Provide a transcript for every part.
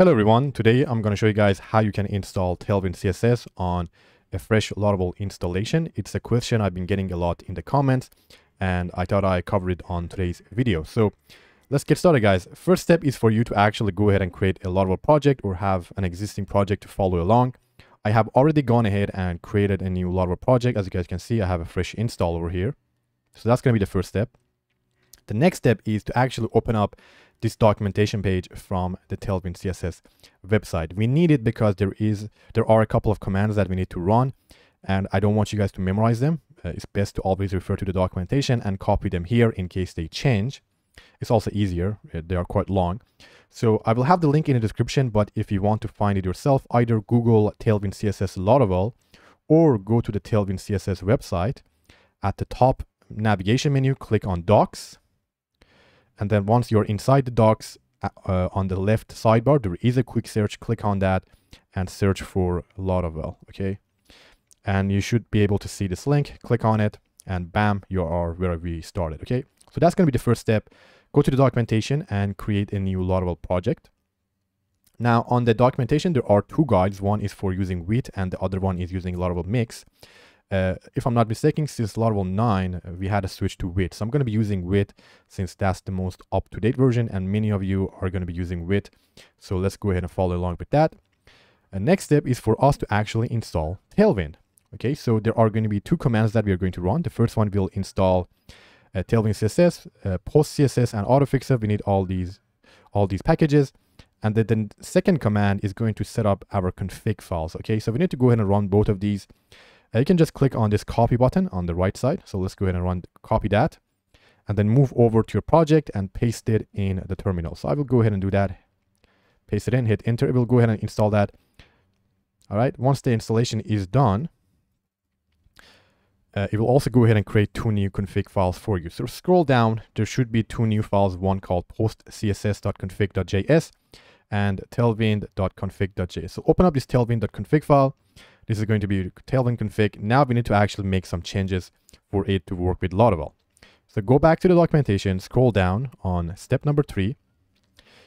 Hello everyone, today I'm going to show you guys how you can install Tailwind CSS on a fresh Laravel installation. It's a question I've been getting a lot in the comments and I thought I covered it on today's video. So let's get started guys. First step is for you to actually go ahead and create a Laravel project or have an existing project to follow along. I have already gone ahead and created a new Laravel project. As you guys can see, I have a fresh install over here. So that's going to be the first step. The next step is to actually open up this documentation page from the Tailwind CSS website. We need it because there are a couple of commands that we need to run, and I don't want you guys to memorize them. It's best to always refer to the documentation and copy them here in case they change. It's also easier. They are quite long. So I will have the link in the description, but if you want to find it yourself, either Google Tailwind CSS Laravel or go to the Tailwind CSS website. At the top navigation menu, click on Docs. And then once you're inside the docs, on the left sidebar, there is a quick search. Click on that and search for Laravel, okay? And you should be able to see this link. Click on it and bam, you are where we started, okay? So that's going to be the first step. Go to the documentation and create a new Laravel project. Now on the documentation, there are two guides. One is for using Vite and the other one is using Laravel Mix. If I'm not mistaken, since Laravel 9, we had a switch to Vite. So I'm going to be using Vite since that's the most up-to-date version and many of you are going to be using Vite. So let's go ahead and follow along with that. And next step is for us to actually install Tailwind. Okay, so there are going to be two commands that we are going to run. The first one will install Tailwind CSS, Post CSS and Autoprefixer. We need all these packages. And then the second command is going to set up our config files. Okay, so we need to go ahead and run both of these. You can just click on this copy button on the right side. So let's go ahead and copy that and then move over to your project and paste it in the terminal. So I will go ahead and do that. Paste it in, hit enter. It will go ahead and install that. All right. Once the installation is done, it will also go ahead and create two new config files for you. So scroll down. There should be two new files, one called postcss.config.js and tailwind.config.js. So open up this tailwind.config file. This is going to be Tailwind config. Now we need to actually make some changes for it to work with Laravel. So go back to the documentation, scroll down on step number 3.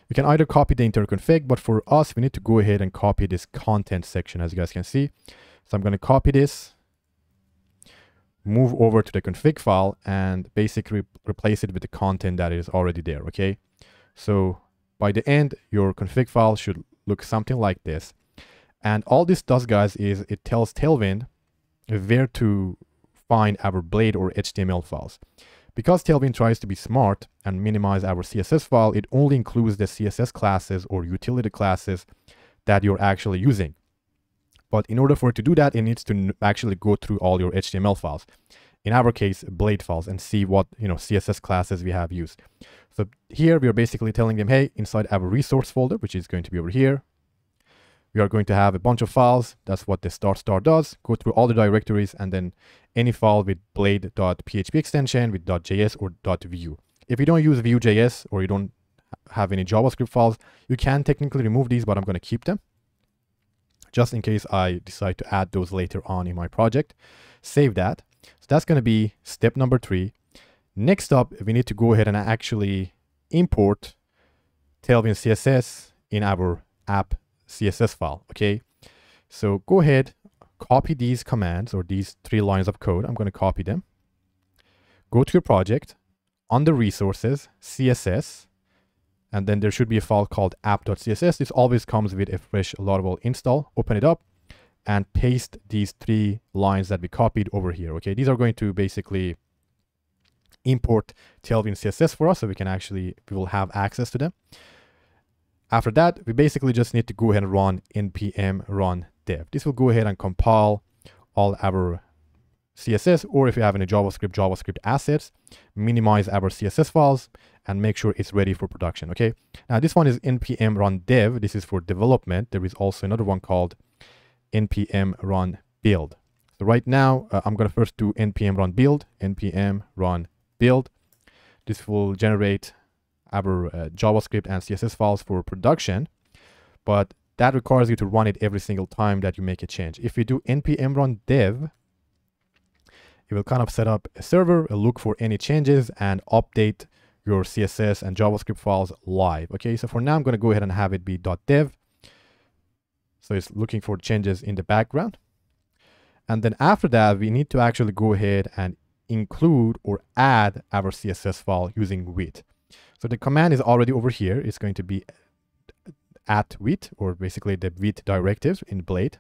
You can either copy the entire config, but for us, we need to go ahead and copy this content section, as you guys can see. So I'm going to copy this, move over to the config file, and basically replace it with the content that is already there, okay? So by the end, your config file should look something like this. And all this does, guys, is it tells Tailwind where to find our Blade or HTML files. Because Tailwind tries to be smart and minimize our CSS file, it only includes the CSS classes or utility classes that you're actually using. But in order for it to do that, it needs to actually go through all your HTML files. In our case, Blade files, and see what, you know, CSS classes we have used. So here we are basically telling them, hey, inside our resource folder, which is going to be over here, we are going to have a bunch of files. That's what the ** does. Go through all the directories and then any file with blade.php extension, with .js or .vue. If you don't use Vue.js or you don't have any JavaScript files, you can technically remove these, but I'm going to keep them just in case I decide to add those later on in my project. Save that. So that's going to be step number 3. Next up, we need to go ahead and actually import Tailwind CSS in our app CSS file, okay? So go ahead, copy these commands or these 3 lines of code. I'm going to copy them. Go to your project, under resources, CSS, and then there should be a file called app.css. This always comes with a fresh Laravel install. Open it up and paste these 3 lines that we copied over here, okay? These are going to basically import Tailwind CSS for us so we can actually, we will have access to them. After that, we basically just need to go ahead and run npm run dev. This will go ahead and compile all our CSS, or if you have any JavaScript assets, minimize our CSS files and make sure it's ready for production, okay? Now this one is npm run dev. This is for development. There is also another one called npm run build. So right now, I'm going to first do npm run build. This will generate our JavaScript and CSS files for production, but that requires you to run it every single time that you make a change. If you do npm run dev, it will kind of set up a server, look for any changes and update your CSS and JavaScript files live. Okay, so for now, I'm going to go ahead and have it be .dev. So it's looking for changes in the background. And then after that, we need to actually go ahead and include or add our CSS file using Vite. So the command is already over here. It's going to be at Vite, or basically the Vite directives in Blade.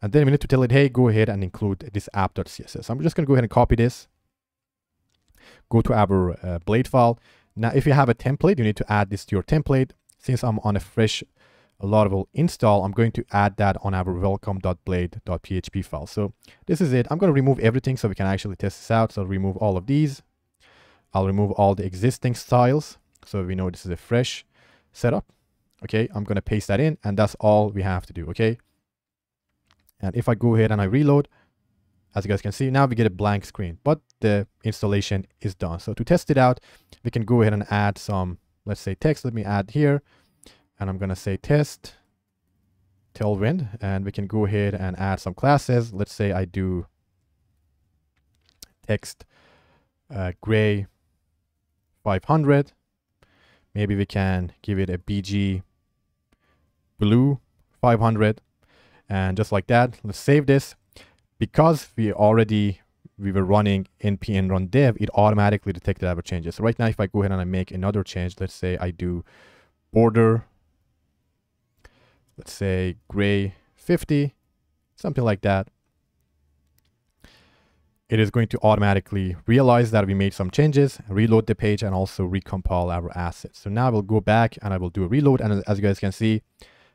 And then we need to tell it, hey, go ahead and include this app.css. So I'm just going to go ahead and copy this. Go to our Blade file. Now, if you have a template, you need to add this to your template. Since I'm on a fresh Laravel install, I'm going to add that on our welcome.blade.php file. So this is it. I'm going to remove everything so we can actually test this out. So I'll remove all of these. I'll remove all the existing styles so we know this is a fresh setup. Okay, I'm going to paste that in, and that's all we have to do. Okay, and if I go ahead and I reload, as you guys can see, now we get a blank screen, but the installation is done. So to test it out, we can go ahead and add some, let's say, text. Let me add here, and I'm going to say test Tailwind, and we can go ahead and add some classes. Let's say I do text gray 500. Maybe we can give it a BG blue 500, and just like that. Let's save this. Because we were running npm run dev, it automatically detected our changes. So right now, if I go ahead and I make another change, let's say I do border, let's say gray 50, something like that. It is going to automatically realize that we made some changes, reload the page, and also recompile our assets. So now I will go back and I will do a reload. And as you guys can see,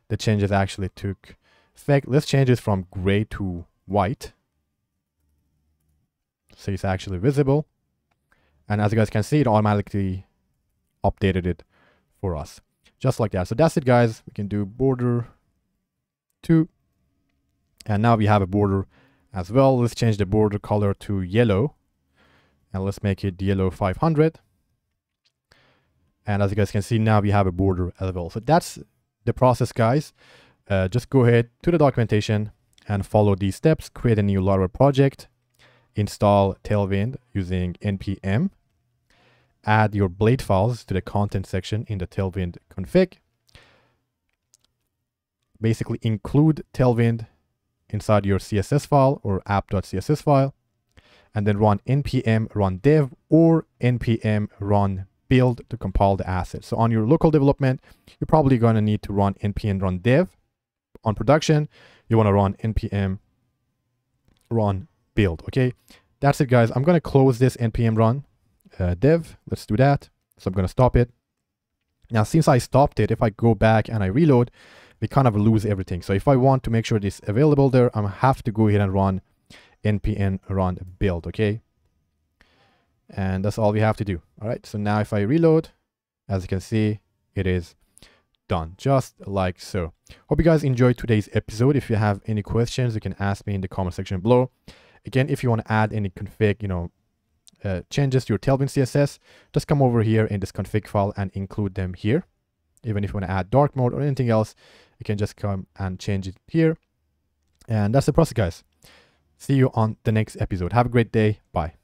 the changes actually took effect. Let's change it from gray to white. So it's actually visible. And as you guys can see, it automatically updated it for us. Just like that. So that's it, guys. We can do border 2. And now we have a border as well. Let's change the border color to yellow, and let's make it yellow 500. And as you guys can see, now we have a border as well. So that's the process, guys. Just go ahead to the documentation and follow these steps. Create a new Laravel project, install Tailwind using npm, add your Blade files to the content section in the Tailwind config, basically include Tailwind inside your CSS file or app.css file, and then run npm run dev or npm run build to compile the assets. So on your local development, you're probably going to need to run npm run dev. On production, you want to run npm run build. Okay, that's it, guys. I'm going to close this npm run dev. Let's do that. So I'm going to stop it. Now, since I stopped it, if I go back and I reload, we kind of lose everything. So if I want to make sure this is available there, I'm have to go ahead and run npm run build, okay? And that's all we have to do. All right, so now if I reload, as you can see, it is done, just like so. Hope you guys enjoyed today's episode. If you have any questions, you can ask me in the comment section below. Again, if you want to add any config, changes to your Tailwind CSS, just come over here in this config file and include them here. Even if you want to add dark mode or anything else, you can just come and change it here. And that's the process, guys. See you on the next episode. Have a great day. Bye.